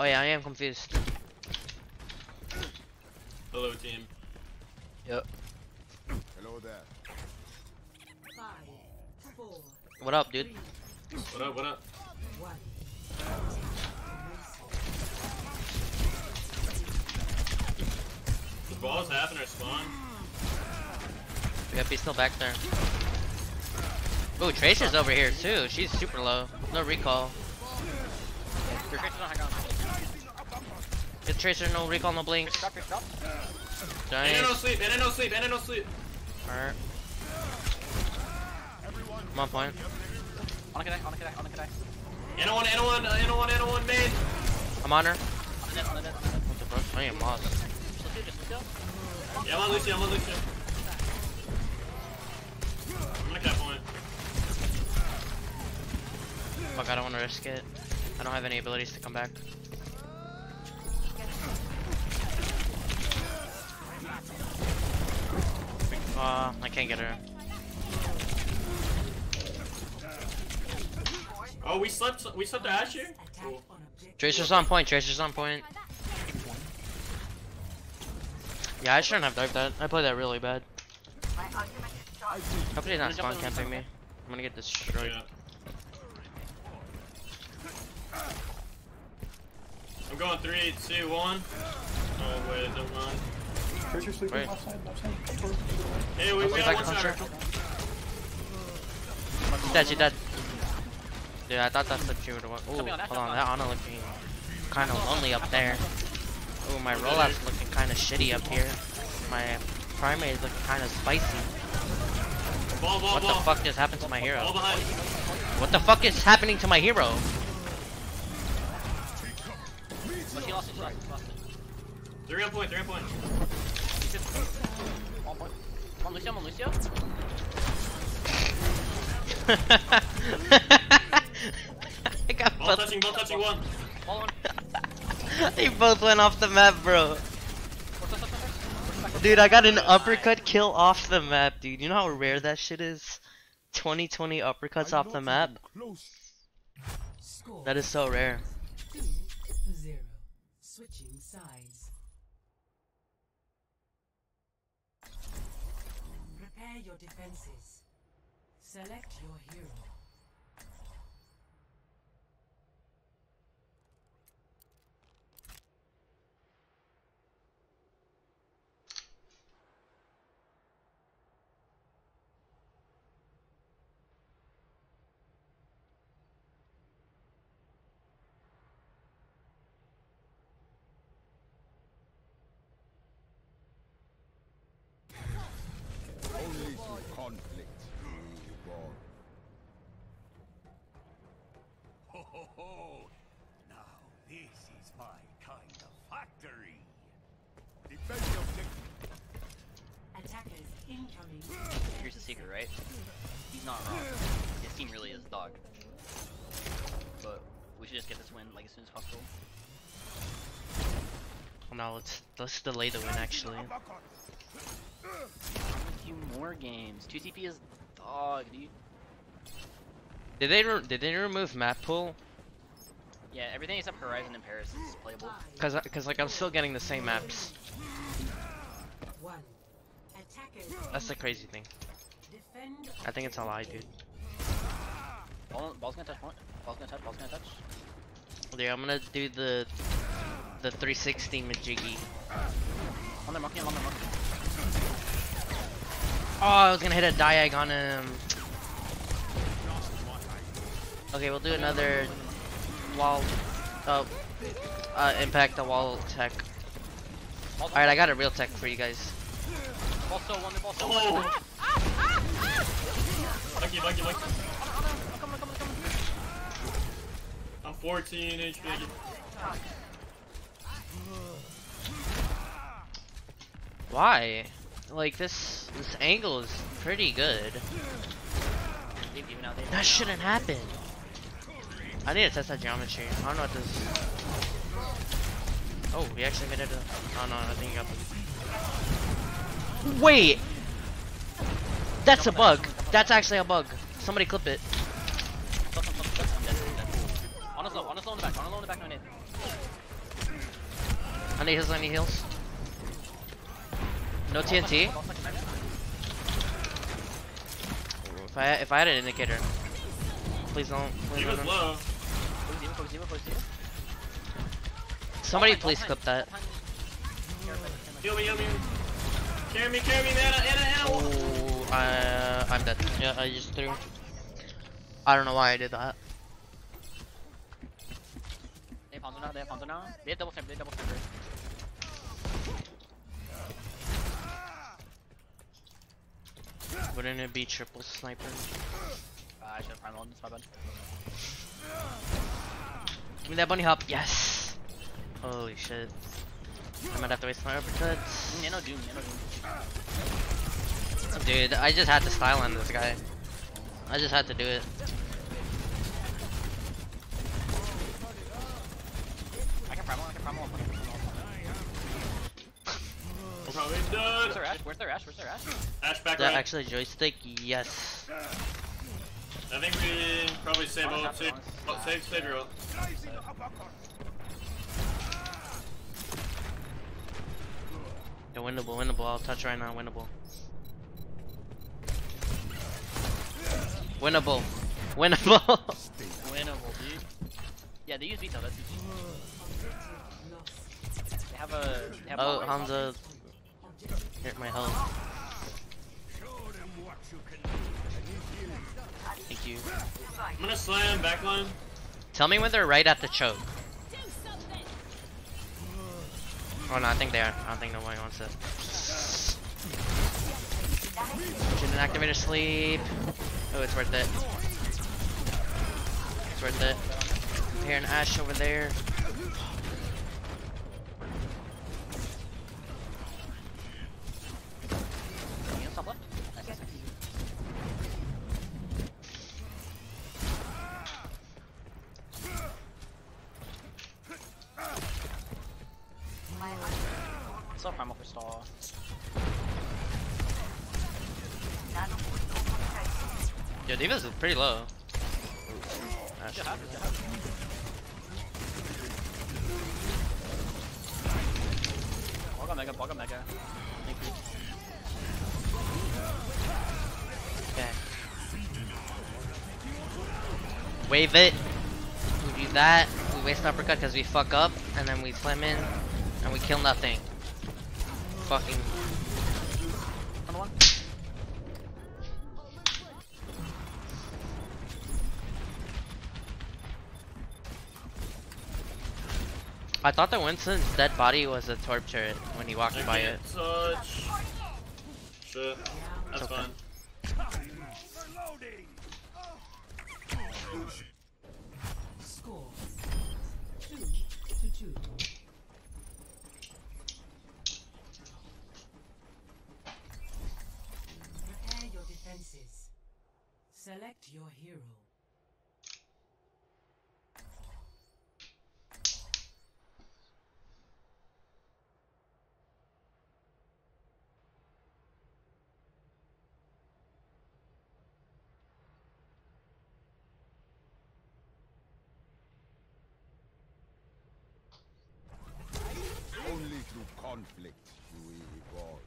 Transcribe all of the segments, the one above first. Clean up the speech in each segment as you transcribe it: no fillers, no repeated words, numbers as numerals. Oh yeah, I am confused. Hello, team. Yep. Hello there. Five, four, what up, dude? What up? What up? The balls half in our spawn. We gotta be still back there. Ooh, Tracer's over here too. She's super low. No recall. Good Tracer, no recall, no blinks. Giant. Anna no sleep, Anna no sleep, Anna no sleep. Alright. I'm on point. On a connect, on a connect, on a connect. Anna one, Anna one, Anna one, Anna one, main. I'm on her. On a dead, on a dead. What the fuck? I am lost. Yeah, I'm on Lucio, I'm on Lucio. I'm at that point. Fuck, I don't want to risk it. I don't have any abilities to come back. I can't get her. Oh, we slept to Ashe here? Cool. Tracer's on point, Tracer's on point. Yeah, I shouldn't have dark that. I played that really bad. Hopefully not spawn camping me. I'm gonna get destroyed. Yeah. I'm going 3, 2, 1. Oh wait, never mind. Tracer's sleeping left side. Hey, we got one shot. She's dead, she's dead. Dude, I thought that slipped you would have won. Ooh, hold on, that Ana looking kind of lonely up there. Ooh, my rollout's looking kind of shitty up here. My primary is looking kind of spicy. What the fuck just happened to my hero? What the fuck is happening to my hero? She lost it, she lost it, she lost it. 3 on point, 3 on point. On Lucio, on Lucio. I got both. Ball touching one. Ball one. They both went off the map, bro. Dude, I got an uppercut kill off the map, dude. You know how rare that shit is? 20-20 uppercuts off the map? That is so rare. 2-0. Switching sides. Prepare your defenses. Select your hero. Here's the secret, right? He's not wrong. His team really is dog. But we should just get this win like as soon as possible. No, let's delay the win actually. A few more games. 2CP is dog, dude. Did they remove map pool? Yeah, everything except Horizon and Paris is playable. Cause like I'm still getting the same maps. That's the crazy thing. I think it's a lie, dude. Ball's gonna touch one. Ball's gonna touch. Ball's gonna touch. Dude, I'm gonna do the 360 majiggy. On their monkey, on their monkey. Oh, I was gonna hit a diag on him. Okay, we'll do another wall. Impact the wall tech. All right, I got a real tech for you guys. Also one, also one. Oh. Lucky. I'm 14 HP. Why? Like this angle is pretty good. That shouldn't happen. I need to test that geometry. I don't know what this. Oh, we actually made it. Oh no, I think you got them. Wait, that's a bug. That's actually a bug. Somebody clip it. I need heals, I need heals. No TNT. If I had an indicator. Please don't. Please don't. Somebody please clip that. Heal me. Carry me, Ana. Oh, I'm dead. Yeah, I just threw. I don't know why I did that. They have Hanzo now. They have double chamber. Wouldn't it be triple sniper? I should have prime on this, my bad. Give me that bunny hop, yes! Holy shit. I might have to waste my uppercuts. No doom. Dude, I just had to style on this guy. I just had to do it. Where's their Ashe? Ashe back right. Actually joystick, yes. I think we probably save all. Save your ult. Yeah, winnable. I'll touch right now, winnable. Winnable, dude. Yeah, they use Vita, that's easy. They have a oh, Hanzo. Hit my health. Thank you. I'm gonna slam backline. Tell me when they're right at the choke. Oh no, I think they are. I don't think nobody wants it. Shouldn't activate a sleep. Oh, it's worth it. It's worth it. Here, an Ashe over there. Yo, Divas is pretty low. Bog a mega. Thank you. Okay. Wave it. We do that. We waste uppercut because we fuck up, and then we slam in, and we kill nothing. Fucking. I thought that Winston's dead body was a torp turret when he walked by it. Touch. Shit. That's okay. Fine. Score 2-2. Prepare your defenses. Select your hero. Conflict we evolve.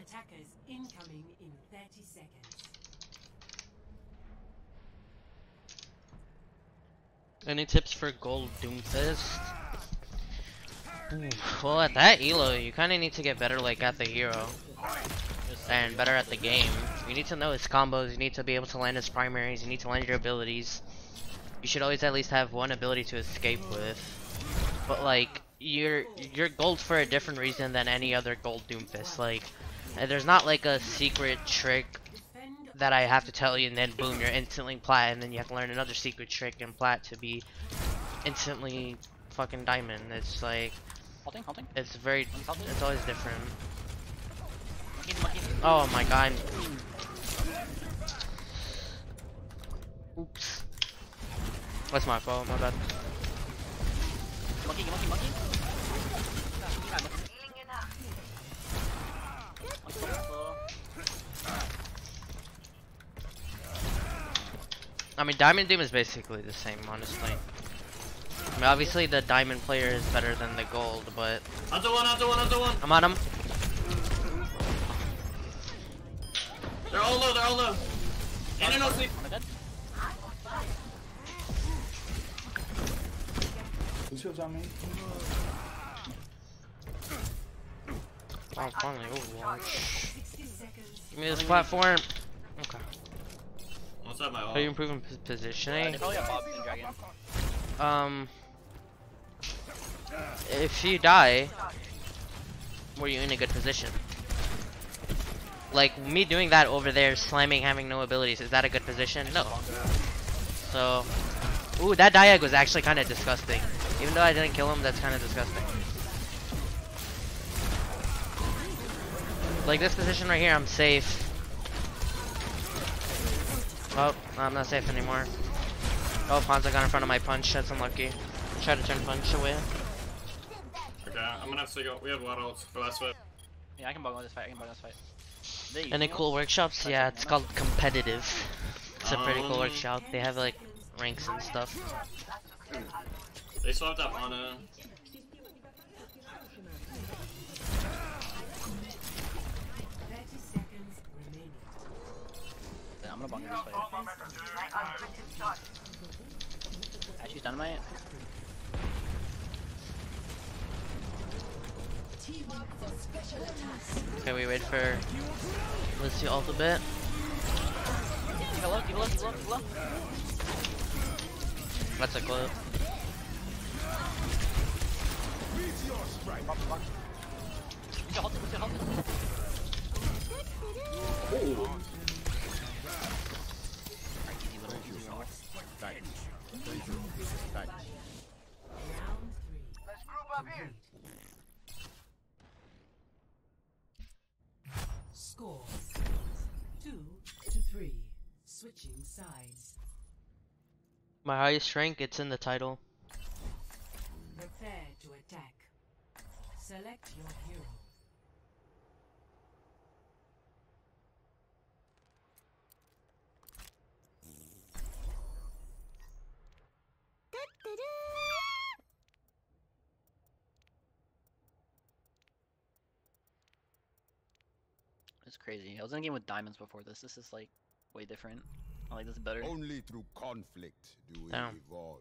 Attackers incoming in 30 seconds. Any tips for gold Doomfist? Well, at that elo, you kind of need to get better like at the hero. And better at the game. You need to know his combos, you need to be able to land his primaries, you need to land your abilities. You should always at least have one ability to escape with. But like, you're gold for a different reason than any other gold Doomfist. Like, there's not like a secret trick that I have to tell you and then boom, you're instantly plat, and then you have to learn another secret trick and plat to be instantly fucking diamond. It's like, it's very, it's always different. Oh my god. Oops. That's my fault, my bad. Monkey. I mean, Diamond Doom is basically the same, honestly. I mean, obviously the Diamond player is better than the Gold, but... Onto one! I'm on him. They're all low. And no sleep. This shield's on me. Oh, finally, Overwatch. Give me this platform. Okay. What's up, my wall? Are you improving positioning? If you die, were you in a good position? Like, me doing that over there, slamming, having no abilities, is that a good position? No. So, ooh, that diag was actually kind of disgusting. Even though I didn't kill him, that's kind of disgusting. Like, this position right here, I'm safe. Oh, I'm not safe anymore. Oh, Hanzo got in front of my punch, that's unlucky. Try to turn punch away. Okay, I'm gonna have to go, we have a lot of ults for last fight. Yeah, I can bug on this fight. Any cool workshops? Yeah, it's called competitive. It's a pretty cool workshop. They have like ranks and stuff. They still have that Ana. I'm gonna bug on this fight. Ashe's dynamite. Okay, we wait for. Let's see ult a bit. Give a look. That's a clue. Let's group up here. Score 2-3. Switching sides. My highest rank, it's in the title. Prepare to attack. Select your hero. Crazy. I was in a game with diamonds before this. This is like way different. I like this better. Only through conflict do we evolve.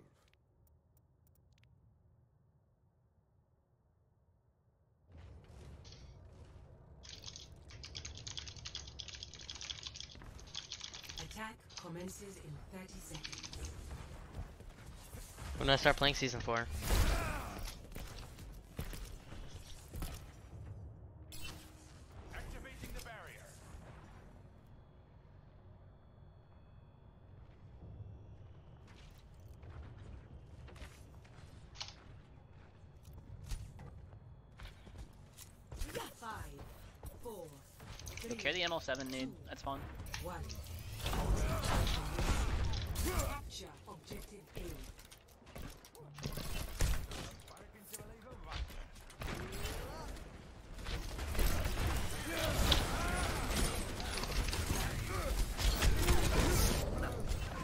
Attack commences in 30 seconds. When I start playing season 4. Carry the ML7 dude, that's fun.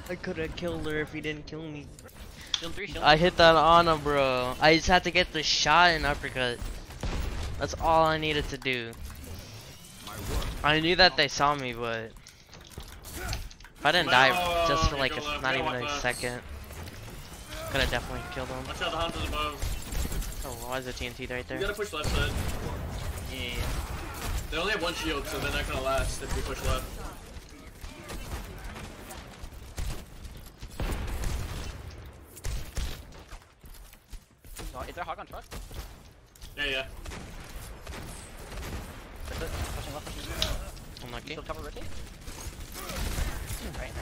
I could have killed her if he didn't kill me. I hit that Ana, bro. I just had to get the shot and uppercut. That's all I needed to do. I knew that they saw me, but if I didn't die just for like not even a second, could have definitely killed him. Watch out, the Hanzo's above. Oh, why is the TNT right there? You gotta push left side. Yeah. They only have one shield, so they're not gonna last if we push left. Is there a hog on truck? Yeah. Unlucky. Still cover rotate? Alright.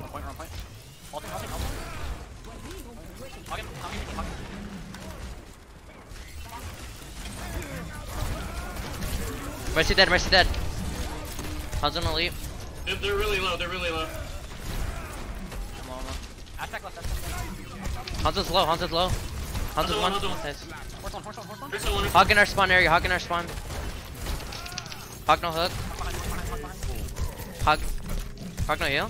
Wrong point. All thing. Hog him. Mercy dead. Hanzo on the leap. They're really low. I'm low. Attack left. Hanzo's low. Hanzo's one. Nice. Horse on. Hog in our spawn area. Hog no hook. Hog no heal.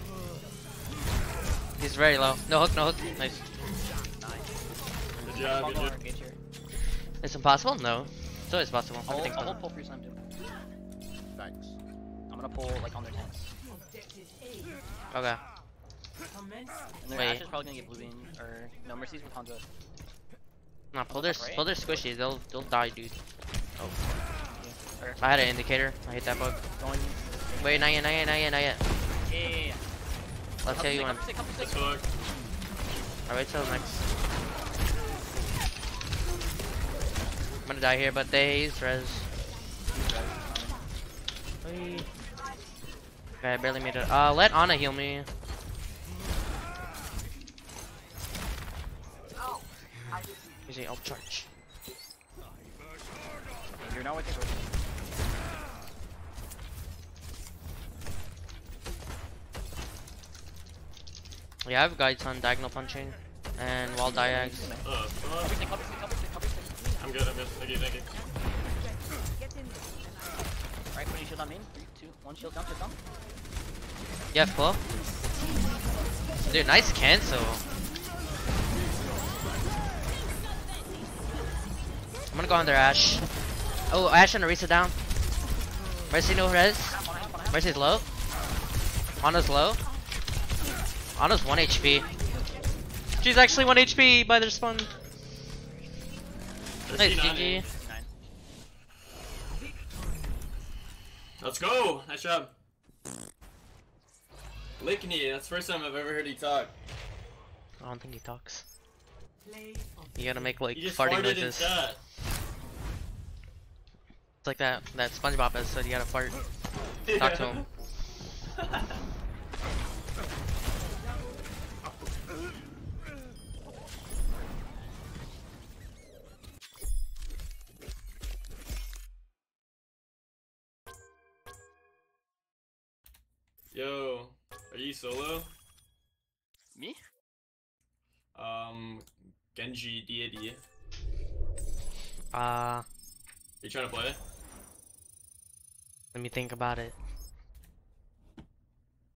He's very low. No hook, no hook. Nice. Good job, good job. It's impossible? No. It's always possible. I will pull for you sometime too. Thanks. I'm gonna pull like on their tanks. Okay. Wait. Ashe is probably gonna get blue bean or no Mercy's with Hanzo. Nah, pull their squishies. They'll die, dude. Oh. Yeah. I had an indicator. I hate that bug. Going. Wait, not yet. Yeah. I'll tell you when. I'll wait till next. I'm gonna die here, but they use res. Okay, I barely made it. Let Ana heal me. Using ult charge. You're not with the rope. Yeah, I have guides on diagonal punching and wall diags. I'm good, thank you. Alright, put your shield on main. 3, 2, 1, shield down. Yeah, pull. Dude, nice cancel. I'm gonna go under Ashe. Oh, Ashe and Arisa down. Mercy no res. Mercy's low. Ana's low. Ana's 1 HP. She's actually 1 HP by their spawn. Nice, GG. Let's go! Nice job. Lickney, that's the first time I've ever heard he talk. I don't think he talks. You gotta make like farting noises. It's like that SpongeBob episode, you gotta fart. Yeah. Talk to him. Yo, are you solo? Me? Genji deity. You trying to play? Let me think about it.